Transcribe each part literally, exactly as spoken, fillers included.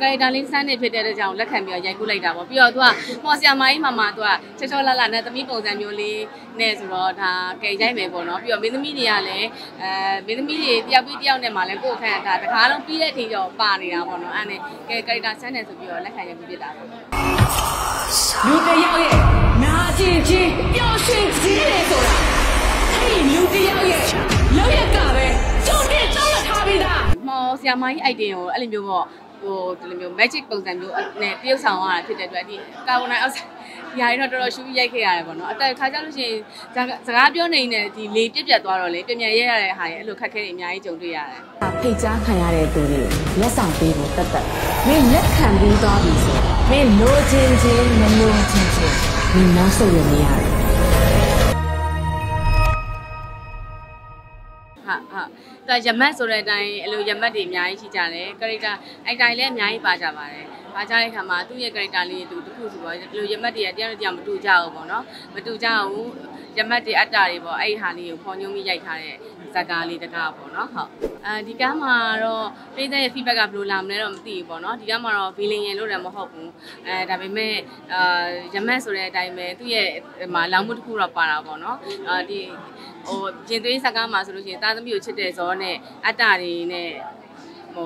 การดันลินซันเนี่ยเพื่อจะจะเอาลักษณะแบบใหญ่กูเลยด่าว่าพี่เอาตัวมอสยาไม่มามาตัวเช่นชอบละลานเนี่ยแต่มีโปรแกรมอยู่เลยเนี่ยสุดยอดฮะแกใหญ่ไม่บ่เนาะพี่เอาไม่ต้องมีเนี่ยเลยเอ่อไม่ต้องมีเนี่ยเดียวพี่เดียวเนี่ยมาแล้วกูแข่งกันแต่ขาลงพี่ได้ทีเดียวปานเนี่ยบ่เนาะอันนี้แกการดันซันเนี่ยสุดยอดลักษณะอย่างพี่ด่าลูกเดียวเย่น่าจีจีเดียวเชื่อจีเลยตัวเฮ้ยลูกเดียวเย่ลูกเดียวกันเลยจุดที่จุดละท่าพี่ด่ามอสยาไม่ไอเดียวอะไรอยู่บ่โอ้ตัวเรื่องแมจิกบางอย่างดูเนี่ยเที่ยวสาวอ่ะที่เด็ดด้วยที่ก้าวหน้าเอาสิยายเราตัวเราช่วยยายแค่อะไรบ้างเนาะแต่ข้าเจ้าลูกชิ้นจากสกาเบียนี่เนี่ยที่เลี้ยงเจ็บเจ็บตัวเราเลยเป็นยังไงอะไรหายลูกค้าแค่ไหนยังจงดูยาเลยพี่จ้าขายอะไรตัวนี้และสั่งปีหมดตัดตัดไม่เล็กขันดีตัวดีสิไม่โน้จริงจริงไม่โน้จริงจริงมีน้ำเสียมีอะไรฮะฮะแต่ยามแม่ส่วนใดๆเรายามแม่ดีมีอะไรชี้จ่าเลยก็เลยจะไอ้ใจเล่นมีอะไรป้าจ่ามาเลยป้าจ่าเลยค่ะมาตู้เย็นก็เลยจะเลี้ยงตู้ตู้สุดว่าเรายามแม่ดีเดี๋ยวเราจะมาดูเจ้าบ่เนาะมาดูเจ้ายามแม่ดีอัดใจบ่ไอ้หาเลี้ยงพอโยมมีใหญ่ค่ะเลยสกาลีสกาบ่เนาะค่ะอ่าดีก้ามาเราไปได้ฟีดแบ็กกับลูลามเนี่ยเราไม่ตีบ่เนาะดีก้ามาเราฟีลิ่งยังรู้เลยไม่เข้าหูอ่าแต่เป็นแม่อ่ายามแม่ส่วนใดๆแม่ตู้เย็นมาล้างมือทุกคนเราป้าบ่เนาะอ่าดีโอ้เจนตัวนี้สักการมาสุดเลยเจนตาต้องมีอยู่เฉยๆสอนเนี่ยอาจารย์เนี่ยโอ้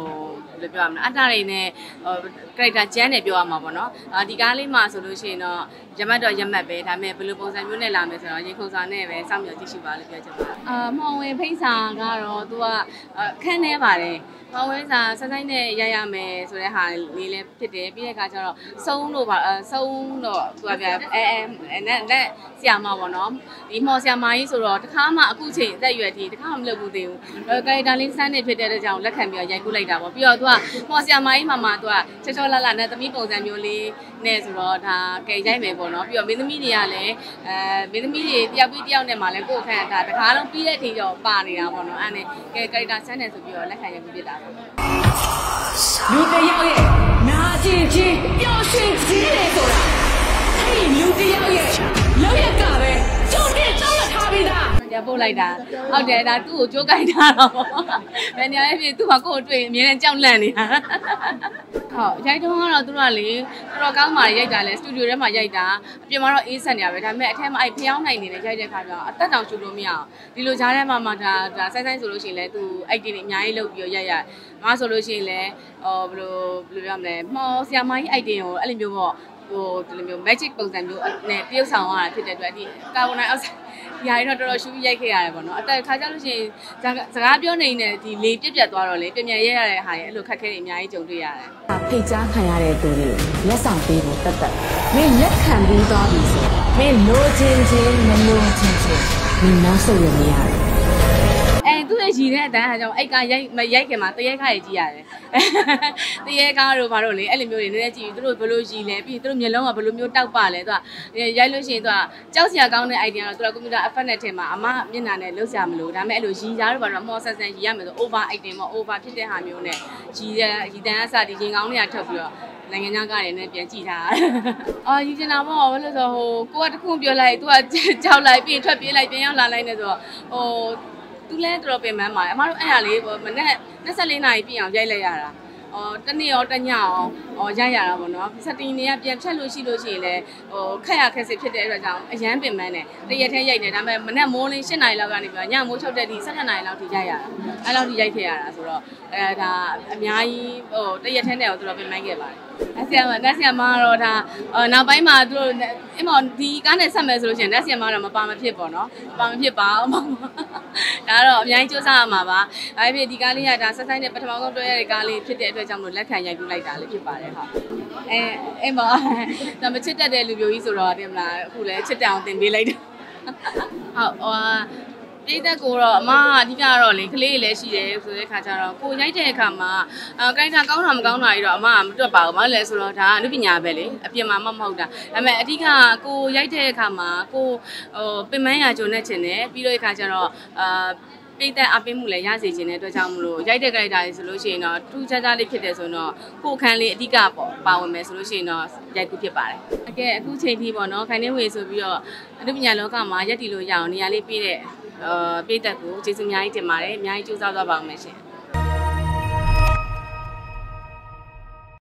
เรียบร้อยนะอาจารย์เนี่ยใครจะเจนเนี่ยเรียบร้อยมาปะเนาะดีการเล่นมาสุดเลยเจนเนาะยามดอยยามแบบทำแบบเป็นรูปองศาอยู่ในลามเลยสอนยิ่งองศาเนี่ยแบบสามอย่างที่ชิบะเลยเยอะจังเอ่อมองเว้ยพี่สาวก็รอตัวแค่เนี่ยป่ะเลยมองเว้ยสาวสักทีเนี่ยยายาเมย์สุดเลยหาลีเล็บที่เด็กพี่ก็จะรอส่งรูปเอ่อส่งรูปตัวแบบเอ่อเนี่ยเนี่ยเสียมาบ่เนาะดีมอเสียมาอีสุดหรอถ้าข้ามาคู่เฉยได้อยู่ทีถ้าข้ามันเลิกกูเดียวการดันลินซันเนี่ยเพื่อจะจะเอาลักษณะแบบใหญ่กูเลยด่าว่าพี่เอาตัวมอเสียมาอีมามาตัวเช่นชอบละลานเนี่ยแต่มีโปรแกรมอยู่เลยเนี่ยสุดหรอถ้าแกใหญ่เมย์บ่เนาะพี่เอาไม่ต้องมีเนี่ยเลยเอ่อไม่ต้องมีเนี่ยเดียวพี่เดียวเนี่ยมาแล้วกูแข่งกันแต่ข้าลงพี่ได้ทีเดียวปานเนี่ยบ่เนาะอันนี้แกการดันซันเนี่ยสุดยอดลักษณะอย่างพี่ด่าลูกเดียวเย่น่าจีจีเดียวเชื่อจีเลยตัวเฮ้ยลูกเดียวเย่เลี้ยงกันเลยจุดที่จุดละท่าพี่ด่าอย่าพูดไรด่าเอาเดี๋ยวด่าตู้โจ๊กไก่ด่าเราเป็นยังไงพี่ตู้มาโกรธด้วยมีอะไรเจ้าแรงนี่ฮะเขาใช้ทุกห้องเราตัวอะไรเราก้าวมาใหญ่ด่าเลยสตูดิโอได้มาใหญ่ด่าพี่มาเราอีสันเนี่ยไปทำแม่แท้มาไอเพี้ยวในนี่เลยใช่เด็กค่ะเราตัดดาวจุดลมยาวดิโลจ้าได้มามาด่าด่าใส่ใส่สุดโลชินเลยตู้ไอดีนี่ย้ายเร็วเยอะใหญ่ใหญ่มาสุดโลชินเลยเออโลโลยามเลยมอสยามไอไอเดียวอะไรแบบว่าโอ้ตัวเรื่องแมจิกบางอย่างดูเนี่ยเที่ยวสาวอ่ะที่เด็ดด้วยที่ก้าวหน้าเอาสิยายเราตัวเราช่วยยายแค่อะไรบ้างเนาะแต่ข้าเจ้าลูกชิ้นจากสกาเบียนี่เนี่ยที่เลี้ยงเจ็บเจ็บตัวเราเลยเป็นยังไงอะไรหายลูกค้าแค่ไหนยังจงดูยาเลยพี่จ้าขายอะไรตัวนี้และสั่งปีหมดตัดตัดไม่เล็กขันดีตัวดีสิไม่โน้จริงจริงไม่โน้จริงจริงมีน้ำเสียมีอะไรเอ้ตัวนี้เนี่ยแต่ข้าเจ้าไอ้การยายไม่ยายแค่มาตัวยายข้าเองจีอะไรตีเอก้าเราพาเราเลยไอ้เรื่องนี้เนี่ยจีตัวบลูจีเลยพี่ตัวมีเรื่องว่าบลูมีตั้งป่าเลยตัวย้ายลูกชิ้นตัวเจ้าเสียก้าวเนี่ยไอเดียเราตัวเราก็มีตัวอัฟเนตเทมาอาม่ามีนานเนี่ยลูกเสียมันรู้ทำให้ลูกจีจ้าเราพาเราหม้อเส้นเส้นจีอ่ะมันตัวโอเวอร์ไอเดียมันโอเวอร์ที่จะหามีเนี่ยจีเนี่ยจีแต่ละสัตว์จีก้าวเนี่ยเท่าเปล่าในงานย่างก้าวเนี่ยเปลี่ยนจีท่าอ๋อจีจะน้ำว่าว่าเราจะโหกูว่ากูเปลี่ยนอะไรตัวเจ้าอะไรเปลี่ยนทับเปลี่ยนอะไรเปลี่ยนอย่างอะไรเนี่ยตัวโอ้ตู้เล่นตัวเปลี่ยนมาใหม่มาเราไอ้อะไรมันเนี่ยนั่นสัตว์เลี้ยงไหนเปลี่ยนอย่างใจเลยอ่ะอ๋อตอนนี้อ๋อตอนนี้อ๋อย้ายยาแล้วบ่เนาะสตรีเนี่ยเปลี่ยนแผ่ลูกชื่อลูกชื่อแหละโหขัดยาแค่สิဖြစ်တဲ့အတွက်ကြောင့်အရန်ပင်မန်းနဲ့တရက်ထဲရိုက်နေဒါပေမဲ့မနေ့မိုးလင်းရှစ်နာရီလောက်ကနေပြီးတော့ညမိုးချုပ်တဲ့ဒီဆယ့်နှစ်နာရီလောက်ထိရိုက်ရတာအဲ့လောက်ထိရိုက်ခဲ့ရတာဆိုတော့အဲဒါအများကြီးဟိုတရက်ထဲနဲ့တော့သူတို့ပင်မန်းခဲ့ပါတယ်အဲ့ဆရာမနဲ့ဆရာမကတော့ဒါနောက်ပိုင်းမှာသူတို့အမေဒီကားနဲ့ဆက်မယ်ဆိုလို့ရှင်နဲ့ဆရာမတော့မပါမဖြစ်ပေါ့နော်ပါမဖြစ်ပါအောင်ဒါတော့အများကြီးစူးစမ်းရမှာပါအဲ့ဖြစ်ဒီကားလေးကဒါဆက်ဆိုင်နဲ့ပထမဆုံးတွေ့ရတဲ့ကားလေးဖြစ်တဲ့အတွက်ကြောင့်မလို့လက်ခံရိုက်ပြလိုက်တာလေးဖြစ်ပါတယ်ဟာအဲအမေဒါမချစ်တတ်တဲ့လူမျိုးကြီးဆိုတော့တင်မလားအခုလည်းချစ်တအောင်တင်ပေးလိုက်တာဟုတ်ဟိုတိတ်တက်ကိုတော့အမအဓိကတော့လေကလေးလည်းရှိတယ်ဆိုတဲ့ခါကျတော့ကိုရိုက်တဲ့အခါမှာအဲကိန်းတာကောင်းတာမကောင်းတာကြီးတော့အမကမတွက်ပါဘူးမဟုတ်လဲဆိုတော့ဒါအနုပညာပဲလေအပြင်မှာမမဟုတ်တာဒါပေမဲ့အဓိကကိုရိုက်တဲ့အခါမှာကိုဟိုပင်မရကြုံနဲ့ချင်တယ်ပြီးတော့ခါကျတော့အာปีแต่อาเป็นหมู่เลยยาสีจีนเนี่ยตัวเจ้าหมู่รู้ย้ายเด็กอะไรได้สุดลูกชิ้นเนาะทุกชาติเลยคิดแต่ส่วนเนาะคู่แข่งเลยที่กับป่าวแม่สุดลูกชิ้นเนาะย้ายคู่เทียบป่าเลยโอเคคู่เชียงทีบ่เนาะใครเนี่ยเวสุดพี่อ่ะรูปยันแล้วก็มายัดตีโลยาวเนี่ยเลยปีเนี่ยเอ่อปีแต่คู่จีนสุดย้ายเจ็บมาเลยย้ายจู่เจ้าตัวป่าวแม่เชีย